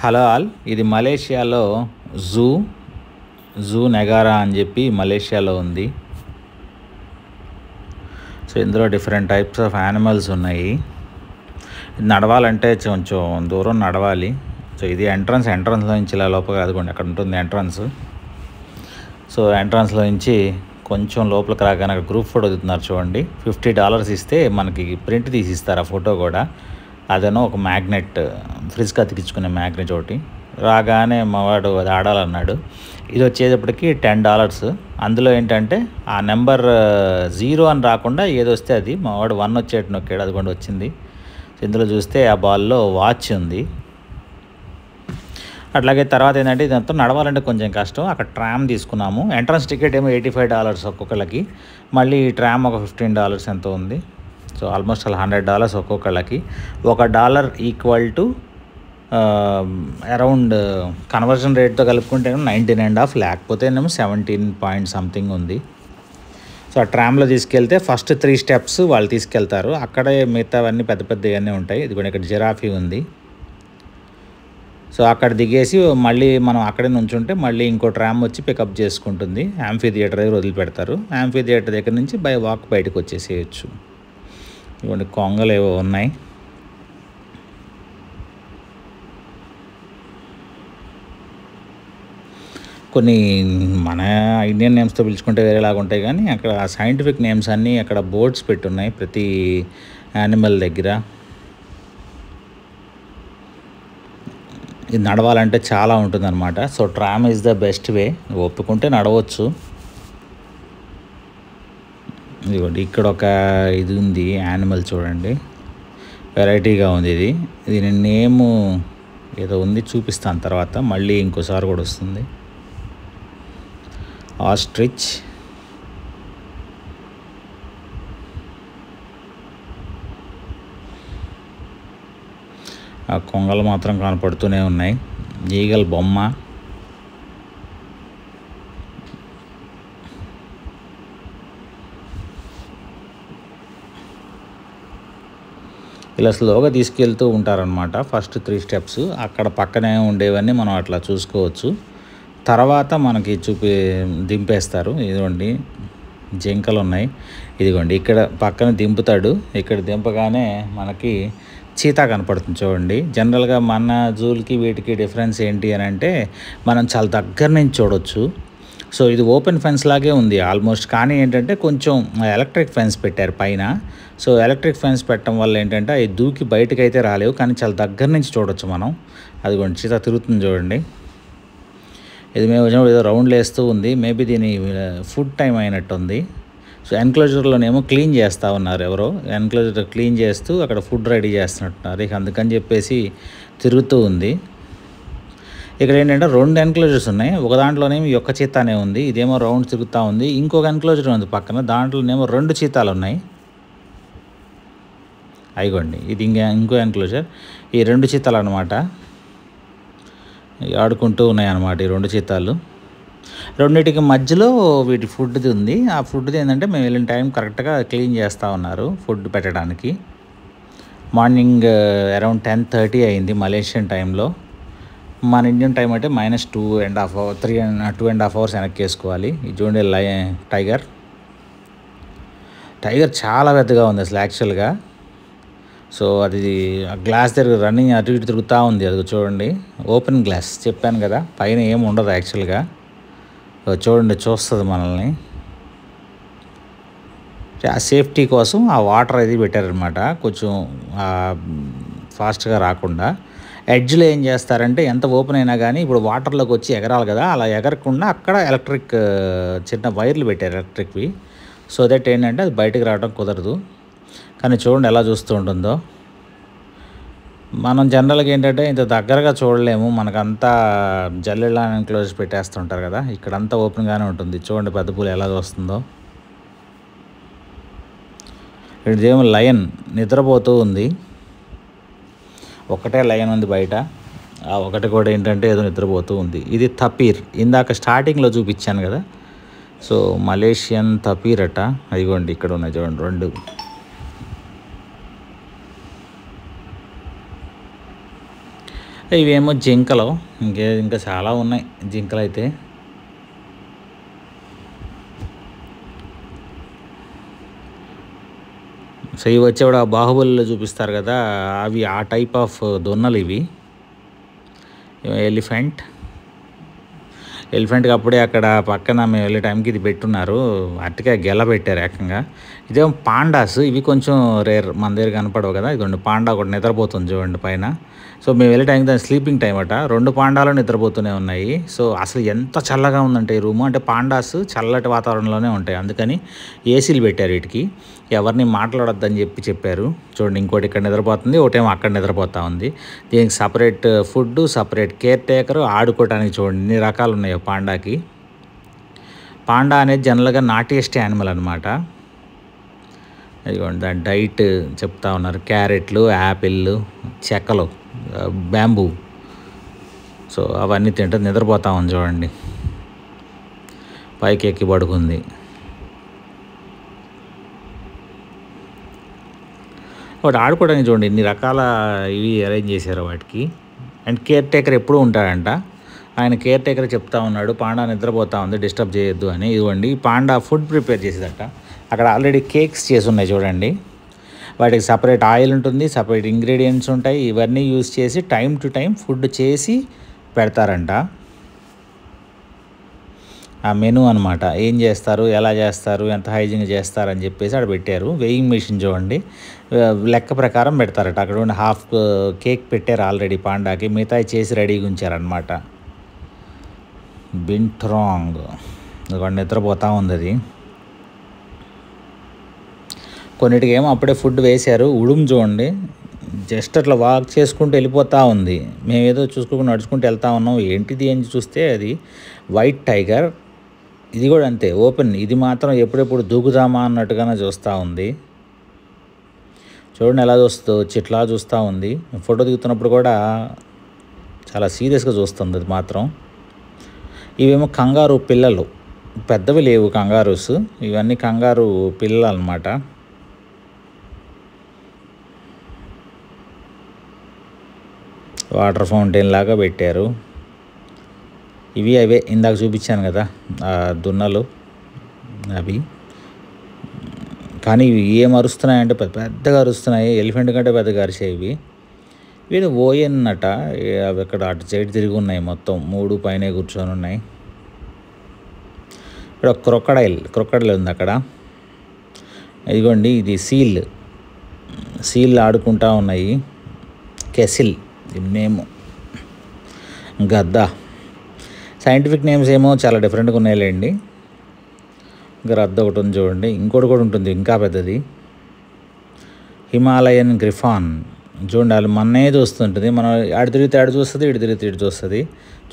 Hello all, ఇది మలేషియాలో zoo నెగారా అని చెప్పి మలేషియాలో ఉంది. సో ఇందులో డిఫరెంట్ టైప్స్ ఆఫ్ యానిమల్స్ ఉన్నాయి. నడవాలంటే కొంచెం దూరం నడవాలి. సో ఇది ఎంట్రన్స్లో నుంచి ఇలా లోపలికి రాదుకోండి, అక్కడ ఉంటుంది ఎంట్రన్స్. సో ఎంట్రన్స్లో నుంచి కొంచెం లోపలికి రాగానే అక్కడ గ్రూప్ ఫోటో దిగుతున్నారు చూడండి. $50 ఇస్తే మనకి ప్రింట్ తీసి ఇస్తారు ఆ ఫోటో కూడా. అదేనో ఒక మ్యాగ్నెట్, ఫ్రిజ్కి అతికించుకునే మ్యాగ్నెట్ ఒకటి. రాగానే మావాడు అది ఆడాలన్నాడు. ఇది వచ్చేటప్పటికి $10. అందులో ఏంటంటే ఆ నెంబర్ 0 అని రాకుండా ఏదొస్తే అది మావాడు 1 వచ్చేట నొక్కాడు, అది కూడా వచ్చింది. ఇందులో చూస్తే ఆ బాల్లో వాచ్ ఉంది. అట్లాగే తర్వాత ఏంటంటే ఇదంతా నడవాలంటే కొంచెం కష్టం. అక్కడ ట్రామ్ తీసుకున్నాము. ఎంట్రన్స్ టికెట్ ఏమో $85 ఒక్కొక్కళ్ళకి, మళ్ళీ ట్రామ్ ఒక $15 ఎంతో ఉంది. సో ఆల్మోస్ట్ అలా $100 ఒక్కొక్కళ్ళకి. $1 ఈక్వల్ టు అరౌండ్ కన్వర్షన్ రేట్తో కలుపుకుంటేనేమో 19.5, లేకపోతేనేమో 17 point something ఉంది. సో ఆ ట్రామ్లో తీసుకెళ్తే ఫస్ట్ 3 స్టెప్స్ వాళ్ళు తీసుకెళ్తారు, అక్కడే మిగతావన్నీ పెద్ద పెద్దవన్నీ ఉంటాయి. ఇది కూడా ఇక్కడ జిరాఫీ ఉంది. సో అక్కడ దిగేసి మళ్ళీ మనం అక్కడే నుంచుంటే మళ్ళీ ఇంకో ట్రామ్ వచ్చి పికప్ చేసుకుంటుంది. యాంఫీ థియేటర్ దగ్గర వదిలిపెడతారు. యాంఫీ థియేటర్ దగ్గర నుంచి బై వాక్ బయటకు వచ్చేసేయచ్చు. ఇవన్నీ కొంగలు ఏవో ఉన్నాయి. కొన్ని మన ఇండియన్ నేమ్స్తో పిలుచుకుంటే వేరేలాగా ఉంటాయి, కానీ అక్కడ సైంటిఫిక్ నేమ్స్ అన్నీ అక్కడ బోర్డ్స్ పెట్టున్నాయి ప్రతి యానిమల్ దగ్గర. ఇది నడవాలంటే చాలా ఉంటుందన్నమాట. So tram is the best way, ఒప్పుకుంటే నడవచ్చు. ఇదిగోండి ఇక్కడ ఒక ఇది ఉంది యానిమల్ చూడండి, వెరైటీగా ఉంది. ఇది దీని నేము ఏదో ఉంది, చూపిస్తాను తర్వాత, మళ్ళీ ఇంకోసారి కూడా వస్తుంది. ఆస్ట్రిచ్. ఆ కొంగలు మాత్రం కనపడుతూనే ఉన్నాయి. ఈగల్ బొమ్మ. ఇలా స్లోగా తీసుకెళ్తూ ఉంటారనమాట ఫస్ట్ 3 స్టెప్స్. అక్కడ పక్కనే ఉండేవన్నీ మనం అట్లా చూసుకోవచ్చు. తర్వాత మనకి దింపేస్తారు. ఇదిగోండి జింకలు ఉన్నాయి. ఇదిగోండి ఇక్కడ పక్కన దింపుతాడు. ఇక్కడ దింపగానే మనకి చీతా కనపడుతుంది చూడండి. జనరల్గా మన జూలకి వీటికి డిఫరెన్స్ ఏంటి అని అంటే మనం చాలా దగ్గర నుంచి చూడవచ్చు. సో ఇది ఓపెన్ ఫెన్స్ లాగే ఉంది ఆల్మోస్ట్, కానీ ఏంటంటే కొంచెం ఎలక్ట్రిక్ ఫెన్స్ పెట్టారు పైన. సో ఎలక్ట్రిక్ ఫెన్స్ పెట్టడం వల్ల ఏంటంటే అవి దూకి బయటకు అయితే రాలేవు, కానీ చాలా దగ్గర నుంచి చూడవచ్చు మనం. అది కొంచెం చీతా తిరుగుతుంది చూడండి. ఇది మేము వచ్చినప్పుడు ఏదో రౌండ్లు వేస్తూ ఉంది. మేబీ దీని ఫుడ్ టైం అయినట్టుంది. సో ఎన్క్లోజర్లోనేమో క్లీన్ చేస్తూ ఉన్నారు ఎవరో. ఎన్క్లోజర్ క్లీన్ చేస్తూ అక్కడ ఫుడ్ రెడీ చేస్తున్నట్టున్నారు, ఇక అందుకని చెప్పేసి తిరుగుతూ ఉంది. ఇక్కడ ఏంటంటే 2 ఎన్క్లోజర్స్ ఉన్నాయి. ఒక దాంట్లోనేమో ఒక్క చీతానే ఉంది, ఇదేమో రౌండ్ తిరుగుతూ ఉంది. ఇంకొక ఎన్క్లోజర్ ఉంది పక్కన, దాంట్లోనేమో 2 చీతాలు ఉన్నాయి. అయిగోండి ఇది ఇంకో ఎన్క్లోజర్. ఈ 2 చీతాలు అన్నమాట, ఆడుకుంటూ ఉన్నాయి అన్నమాట ఈ 2 చీతాలు. రెండింటికి మధ్యలో వీటి ఫుడ్ది ఉంది. ఆ ఫుడ్ది ఏంటంటే మేము వెళ్ళిన టైం కరెక్ట్గా క్లీన్ చేస్తూ ఉన్నారు ఫుడ్ పెట్టడానికి. మార్నింగ్ అరౌండ్ 10:30 అయింది మలేషియన్ టైంలో. మన ఇండియన్ టైం అంటే -2.5 hours వెనక్కి వేసుకోవాలి. ఈ చూడండి టైగర్ చాలా పెద్దగా ఉంది అసలు యాక్చువల్గా. సో అది గ్లాస్ దగ్గర రన్నింగ్ అటు ఇటు తిరుగుతూ ఉంది. అది చూడండి ఓపెన్ గ్లాస్ చెప్పాను కదా, పైన ఏమి ఉండదు యాక్చువల్గా. చూడండి చూస్తుంది మనల్ని. ఆ సేఫ్టీ కోసం ఆ వాటర్ అది పెట్టారనమాట, కొంచెం ఫాస్ట్గా రాకుండా. ఎడ్జ్లో ఏం చేస్తారంటే ఎంత ఓపెన్ అయినా కానీ ఇప్పుడు వాటర్లోకి వచ్చి ఎగరాలి కదా, అలా ఎగరకుండా అక్కడ ఎలక్ట్రిక్ చిన్న వైర్లు పెట్టారు ఎలక్ట్రిక్వి. సో దట్ ఏంటంటే అది బయటకు రావడం కుదరదు. కానీ చూడండి ఎలా చూస్తూ ఉంటుందో. మనం జనరల్గా ఏంటంటే ఇంత దగ్గరగా చూడలేము, మనకంతా జల్లెళ్ళ ఎన్క్లోజ్ పెట్టేస్తుంటారు కదా. ఇక్కడంతా ఓపెన్గానే ఉంటుంది. చూడండి పెద్ద పూలు ఎలా చూస్తుందో. ఇదేమో లయన్ నిద్రపోతూ ఉంది. ఒకటే లయన్ ఉంది బయట, ఆ ఒకటి కూడా ఏంటంటే ఏదో నిద్రపోతూ ఉంది. ఇది తపీర్, ఇందాక స్టార్టింగ్లో చూపించాను కదా. సో మలేషియన్ తపీర్ అట. అదిగోండి ఇక్కడ ఉన్నాయి చూడండి 2. ఇవేమో జింకలు, ఇంకా చాలా ఉన్నాయి జింకలు అయితే. సో ఇవి వచ్చేవాడు ఆ బాహుబలిలో చూపిస్తారు కదా, అవి ఆ టైప్ ఆఫ్ దొన్నలు. ఇవి ఎలిఫెంట్, ఎలిఫెంట్కి అప్పుడే అక్కడ పక్కన మేము వెళ్ళే టైంకి ఇది పెట్టున్నారు, అట్టిగా గెల పెట్టారు ఏకంగా. ఇదేమో పాండాస్, ఇవి కొంచెం రేర్, మన దగ్గర కనపడవు కదా. ఇదిగోండి పాండా ఒకటి నిద్రపోతుంది చూడండి పైన. సో మేము వెళ్ళే టైంకి దాని స్లీపింగ్ టైం అట, రెండు పాండాలు నిద్రపోతూనే ఉన్నాయి. సో అసలు ఎంత చల్లగా ఉందంటే ఈ రూము, అంటే పాండాస్ చల్లటి వాతావరణంలోనే ఉంటాయి, అందుకని ఏసీలు పెట్టారు వీటికి. ఎవరిని మాట్లాడొద్దని చెప్పి చెప్పారు. చూడండి ఇంకోటి ఇక్కడ నిద్రపోతుంది, ఒకటేమో అక్కడ నిద్రపోతూ ఉంది. దీనికి separate food, separate care taker, ఆడుకోవటానికి చూడండి ఎన్ని రకాలు ఉన్నాయో పాండాకి. పాండా అనేది జనరల్గా నాటియెస్ట్ యానిమల్ అనమాట. ఇదిగోండి దాని డైట్ చెప్తా ఉన్నారు, క్యారెట్లు, యాపిళ్ళు, చెక్కలు, బ్యాంబూ. సో అవన్నీ తింటే నిద్రపోతా ఉంది చూడండి, పైకి ఎక్కి పడుకుంది. వాటి ఆడుకోవడానికి చూడండి ఇన్ని రకాల ఇవి అరేంజ్ చేశారు వాటికి. అండ్ కేర్ టేకర్ ఎప్పుడూ ఉంటాడంట, ఆయన కేర్ టేకర్ చెప్తా ఉన్నాడు పాండా నిద్రపోతా ఉంది డిస్టర్బ్ చేయొద్దు అని. ఇదిగోండి పాండా ఫుడ్ ప్రిపేర్ చేసేదట, అక్కడ ఆల్రెడీ కేక్స్ చేసి ఉన్నాయి చూడండి. వాటికి సపరేట్ ఆయిల్ ఉంటుంది, సపరేట్ ఇంగ్రీడియంట్స్ ఉంటాయి, ఇవన్నీ యూజ్ చేసి టైం టు టైం ఫుడ్ చేసి పెడతారంట. ఆ మెనూ అనమాట, ఏం చేస్తారు, ఎలా చేస్తారు, ఎంత హైజీన్గా చేస్తారు అని చెప్పేసి అక్కడ పెట్టారు. వెయింగ్ మెషిన్ చూడండి లెక్క ప్రకారం పెడతారట. అక్కడ ఉండి హాఫ్ కేక్ పెట్టారు ఆల్రెడీ పాండాకి, మిగతా చేసి రెడీగా ఉంచారనమాట. బింట్రాంగ్ ఇక్కడ నిద్రపోతూ ఉంది అది. కొన్నిటికి ఏమో అప్పుడే ఫుడ్ వేశారు. ఉడుం చూడండి జస్ట్ అట్లా వాక్ చేసుకుంటూ వెళ్ళిపోతూ ఉంది. మేమేదో చూసుకోకుండా నడుచుకుంటూ వెళ్తా ఉన్నాం, ఏంటిది అని చూస్తే అది వైట్ టైగర్. ఇది కూడా అంతే ఓపెన్, ఇది మాత్రం ఎప్పుడెప్పుడు దూకుదామా అన్నట్టుగానే చూస్తూ ఉంది. చూడండి ఎలా చూస్తూ వచ్చి ఇట్లా చూస్తూ ఉంది. ఫోటో దిగుతున్నప్పుడు కూడా చాలా సీరియస్గా చూస్తుంది అది మాత్రం. ఇవేమో కంగారు పిల్లలు, పెద్దవి లేవు కంగారూస్, ఇవన్నీ కంగారు పిల్లలు అన్నమాట. వాటర్ ఫౌంటైన్ లాగా పెట్టారు. ఇవి అవే ఇందాక చూపించాను కదా దున్నలు అవి, కానీ ఇవి ఏం అరుస్తున్నాయంటే పెద్ద పెద్దగా అరుస్తున్నాయి, ఎలిఫెంట్ కంటే పెద్దగా అరిచాయి ఇవి. వీళ్ళు ఓయన్నట, అవి అక్కడ అటు సైడ్ తిరిగి ఉన్నాయి, మొత్తం మూడు పైన కూర్చొని ఉన్నాయి. ఇక్కడ క్రొకడైల్ ఉంది అక్కడ. ఇదిగోండి ఇది సీల్ ఆడుకుంటా ఉన్నాయి. కెసిల్ నేము, గద్ద, సైంటిఫిక్ నేమ్స్ ఏమో చాలా డిఫరెంట్గా ఉన్నాయిలేండి. గద్ద ఒకటి ఉంది చూడండి, ఇంకోటి కూడా ఉంటుంది ఇంకా పెద్దది, హిమాలయన్ గ్రిఫాన్. చూడండి వాళ్ళు మన్నే చూస్తుంటుంది, మనం ఆడి తిరిగితే ఆడి చూస్తుంది, ఇటు తిరిగితే ఇటు చూస్తుంది.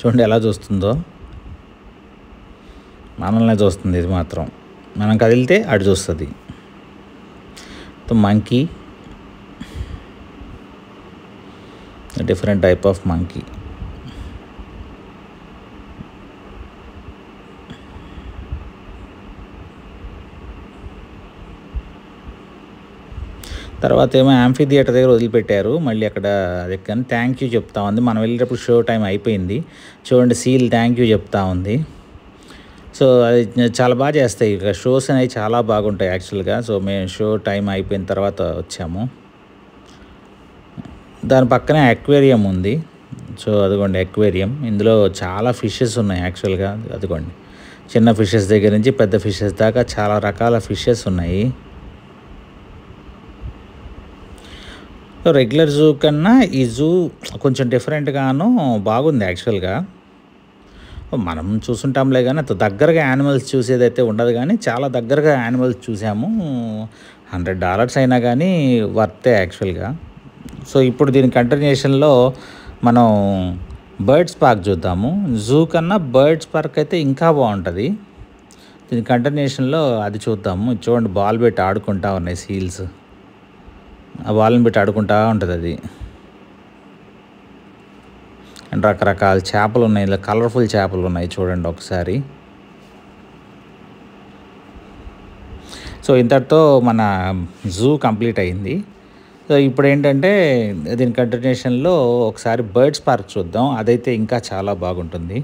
చూడండి ఎలా చూస్తుందో, మనల్నే చూస్తుంది ఇది మాత్రం, మనం కదిలితే అటు చూస్తుంది. Monkey, different type of monkey. తర్వాత ఏమో యాంఫీ థియేటర్ దగ్గర వదిలిపెట్టారు మళ్ళీ అక్కడ అది. కానీ థ్యాంక్ యూ చెప్తా ఉంది, మనం వెళ్ళేటప్పుడు షో టైం అయిపోయింది. చూడండి సీల్ థ్యాంక్ యూ చెప్తా ఉంది. సో అది చాలా బాగా చేస్తాయి, ఇక షోస్ అనేవి చాలా బాగుంటాయి యాక్చువల్గా. సో మేము షో టైం అయిపోయిన తర్వాత వచ్చాము. దాని పక్కనే అక్వేరియం ఉంది. సో అదిగోండి అక్వేరియం, ఇందులో చాలా ఫిషెస్ ఉన్నాయి యాక్చువల్గా. అదిగోండి చిన్న ఫిషెస్ దగ్గర నుంచి పెద్ద ఫిషెస్ దాకా చాలా రకాల ఫిషెస్ ఉన్నాయి. రెగ్యులర్ జూ కన్నా ఈ జూ కొంచెం డిఫరెంట్గాను బాగుంది యాక్చువల్గా. మనం చూసుంటాంలే కానీ అంత దగ్గరగా యానిమల్స్ చూసేదైతే ఉండదు, కానీ చాలా దగ్గరగా యానిమల్స్ చూసాము. $100 అయినా కానీ వర్తే యాక్చువల్గా. సో ఇప్పుడు దీని కంటిన్యూషన్లో మనం బర్డ్స్ పార్క్ చూద్దాము. జూ కన్నా బర్డ్స్ పార్క్ అయితే ఇంకా బాగుంటుంది. దీని కంటిన్యూషన్లో అది చూద్దాము. చూడండి బాల్ పెట్టి ఆడుకుంటా ఉన్నాయి సీల్స్, ఆ బాల్ని పెట్టి ఆడుకుంటా ఉంటుంది అది. అండ్ రకరకాల చేపలు ఉన్నాయి, ఇలా కలర్ఫుల్ చేపలు ఉన్నాయి చూడండి ఒకసారి. సో ఇంతటితో మన జూ కంప్లీట్ అయింది. సో ఇప్పుడు ఏంటంటే దీని కంటిన్యూషన్లో ఒకసారి బర్డ్స్ పార్క్ చూద్దాం, అదైతే ఇంకా చాలా బాగుంటుంది.